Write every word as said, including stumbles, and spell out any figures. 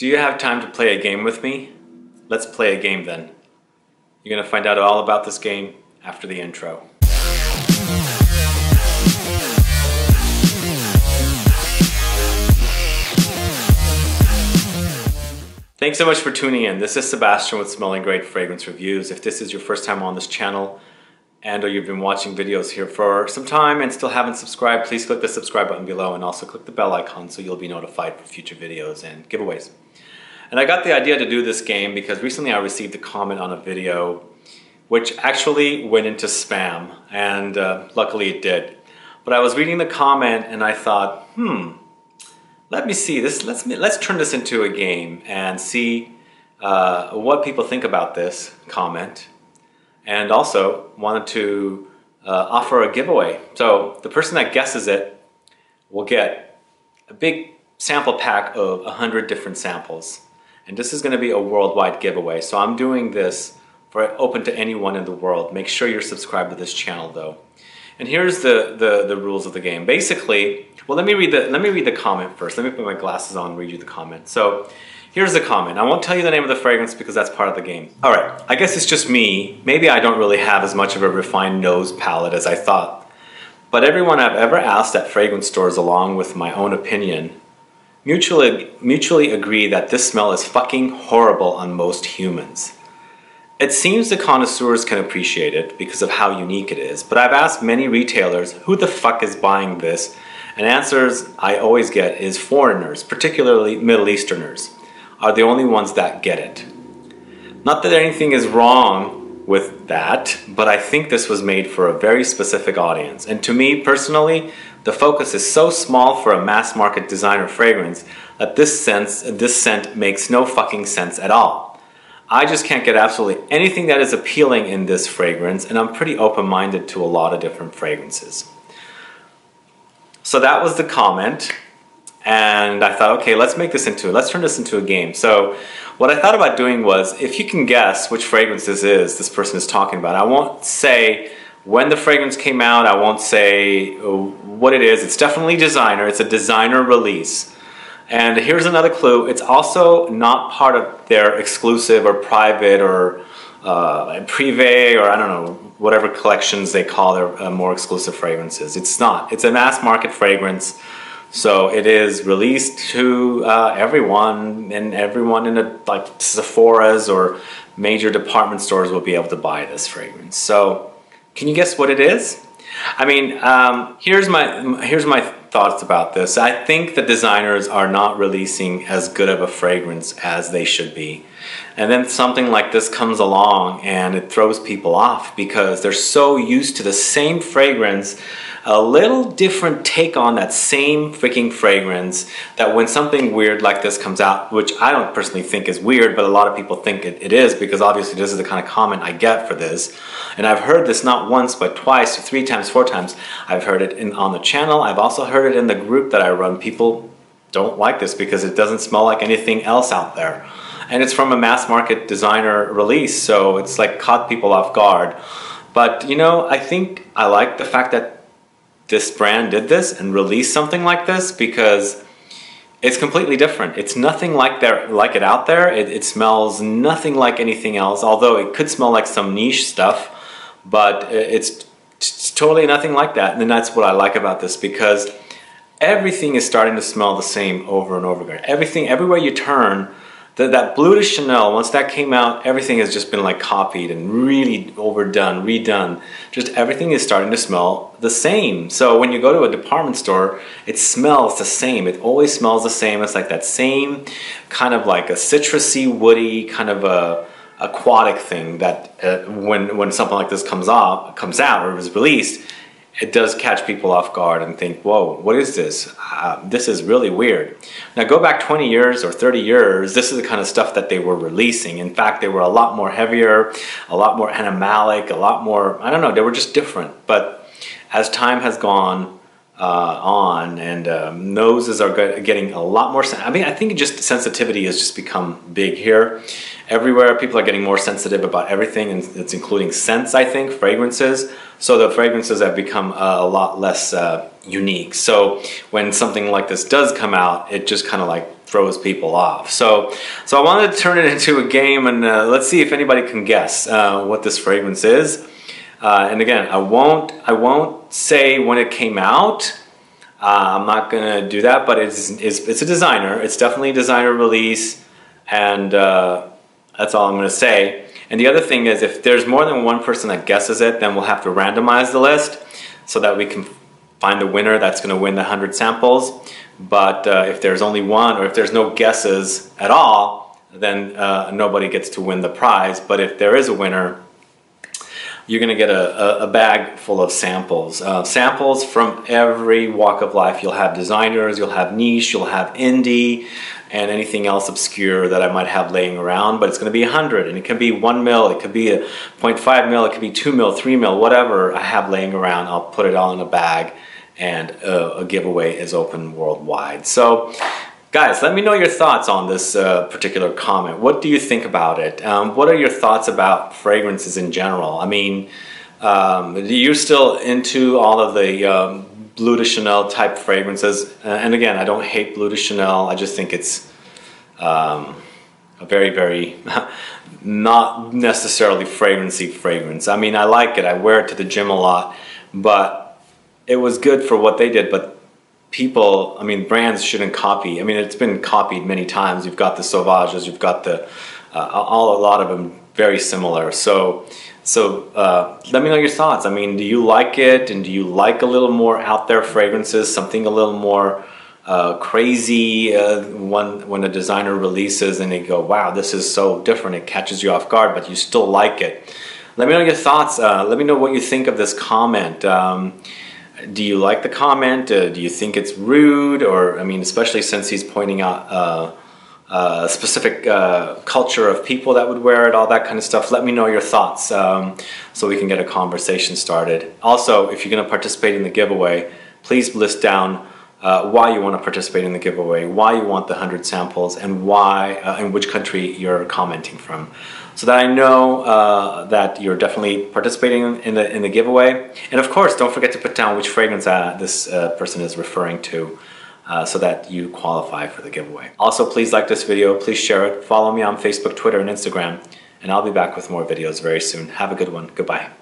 Do you have time to play a game with me? Let's play a game then. You're gonna find out all about this game after the intro. Thanks so much for tuning in. This is Sebastian with Smelling Great Fragrance Reviews. If this is your first time on this channel and or you've been watching videos here for some time and still haven't subscribed, please click the subscribe button below and also click the bell icon so you'll be notified for future videos and giveaways. And I got the idea to do this game because recently I received a comment on a video which actually went into spam, and uh, luckily it did. But I was reading the comment and I thought, hmm, Let me see this. Let's let's turn this into a game and see uh, what people think about this comment. And also wanted to uh, offer a giveaway. So the person that guesses it will get a big sample pack of a hundred different samples. And this is going to be a worldwide giveaway. So I'm doing this for open to anyone in the world. Make sure you're subscribed to this channel, though. And here's the, the, the rules of the game. Basically, well, let me read the let me read the comment first. Let me put my glasses on and read you the comment. So here's the comment. I won't tell you the name of the fragrance because that's part of the game. All right, I guess it's just me. Maybe I don't really have as much of a refined nose palette as I thought. But everyone I've ever asked at fragrance stores, along with my own opinion, mutually, mutually agree that this smell is fucking horrible on most humans. It seems the connoisseurs can appreciate it because of how unique it is, but I've asked many retailers who the fuck is buying this, and answers I always get is foreigners, particularly Middle Easterners, are the only ones that get it. Not that anything is wrong with that, but I think this was made for a very specific audience, and to me personally, the focus is so small for a mass market designer fragrance that this sense, this scent makes no fucking sense at all. I just can't get absolutely anything that is appealing in this fragrance, and I'm pretty open-minded to a lot of different fragrances. So that was the comment, and I thought, okay, let's make this into, let's turn this into a game. So what I thought about doing was, if you can guess which fragrance this is, this person is talking about, I won't say when the fragrance came out, I won't say what it is. It's definitely designer, it's a designer release. And here's another clue, it's also not part of their exclusive or private or uh, privé or I don't know, whatever collections they call their uh, more exclusive fragrances. It's not, it's a mass market fragrance. So it is released to uh, everyone, and everyone in a, like Sephora's or major department stores will be able to buy this fragrance. So can you guess what it is? I mean, um, here's my, here's my, thoughts about this. I think the designers are not releasing as good of a fragrance as they should be. And then something like this comes along and it throws people off because they're so used to the same fragrance, a little different take on that same freaking fragrance, that when something weird like this comes out, which I don't personally think is weird, but a lot of people think it, it is, because obviously this is the kind of comment I get for this. And I've heard this not once, but twice, three times, four times. I've heard it in, on the channel. I've also heard it in the group that I run. People don't like this because it doesn't smell like anything else out there, and it's from a mass market designer release, so it's like caught people off guard. But you know, I think I like the fact that this brand did this and released something like this, because it's completely different. It's nothing like their, like it out there. It, it smells nothing like anything else, although it could smell like some niche stuff, but it's It's totally nothing like that. And that's what I like about this, because everything is starting to smell the same over and over again. Everything, everywhere you turn, the, that Bleu de Chanel, once that came out, everything has just been like copied and really overdone, redone. Just everything is starting to smell the same. So when you go to a department store, it smells the same. It always smells the same. It's like that same kind of like a citrusy, woody kind of a aquatic thing that uh, when when something like this comes off comes out or is released, it does catch people off guard and think, whoa, what is this? Uh, this is really weird. Now go back twenty years or thirty years, this is the kind of stuff that they were releasing. In fact, they were a lot more heavier, a lot more animalic, a lot more, I don't know, they were just different. But as time has gone Uh, on and uh, noses are getting a lot more, I mean, I think just sensitivity has just become big here. Everywhere people are getting more sensitive about everything, and it's including scents, I think, fragrances. So the fragrances have become uh, a lot less uh, unique. So when something like this does come out, it just kind of like throws people off. So, so I wanted to turn it into a game, and uh, let's see if anybody can guess uh, what this fragrance is. Uh, and again, I won't, I won't say when it came out. Uh, I'm not gonna do that, but it's, it's, it's a designer. It's definitely a designer release, and uh, that's all I'm gonna say. And the other thing is, if there's more than one person that guesses it, then we'll have to randomize the list so that we can find the winner that's gonna win the one hundred samples. But uh, if there's only one, or if there's no guesses at all, then uh, nobody gets to win the prize. But if there is a winner, you're gonna get a, a, a bag full of samples. Uh, samples from every walk of life. You'll have designers, you'll have niche, you'll have indie, and anything else obscure that I might have laying around, but it's gonna be one hundred, and it can be one mil, it could be a point five mil, it could be two mil, three mil, whatever I have laying around, I'll put it all in a bag, and uh, a giveaway is open worldwide. So, guys, let me know your thoughts on this uh, particular comment. What do you think about it? Um, what are your thoughts about fragrances in general? I mean, um, you're still into all of the um, Bleu de Chanel type fragrances. Uh, and again, I don't hate Bleu de Chanel. I just think it's um, a very, very not necessarily fragrancy fragrance. I mean, I like it. I wear it to the gym a lot. But it was good for what they did. But people, I mean, brands shouldn't copy. I mean, it's been copied many times. You've got the Sauvages, you've got the, uh, all, a lot of them very similar. So, so uh, let me know your thoughts. I mean, do you like it? And do you like a little more out there fragrances, something a little more uh, crazy uh, when, when a designer releases and they go, wow, this is so different. It catches you off guard, but you still like it. Let me know your thoughts. Uh, let me know what you think of this comment. Um, Do you like the comment? Uh, do you think it's rude? Or, I mean, especially since he's pointing out uh, uh, a specific uh, culture of people that would wear it, all that kind of stuff. Let me know your thoughts um, so we can get a conversation started. Also, if you're going to participate in the giveaway, please list down uh, why you want to participate in the giveaway, why you want the one hundred samples, and why, uh, in which country you're commenting from, so that I know uh, that you're definitely participating in the in the giveaway. And of course, don't forget to put down which fragrance uh, this uh, person is referring to, uh, so that you qualify for the giveaway. Also, please like this video, please share it, follow me on Facebook, Twitter, and Instagram, and I'll be back with more videos very soon. Have a good one. Goodbye.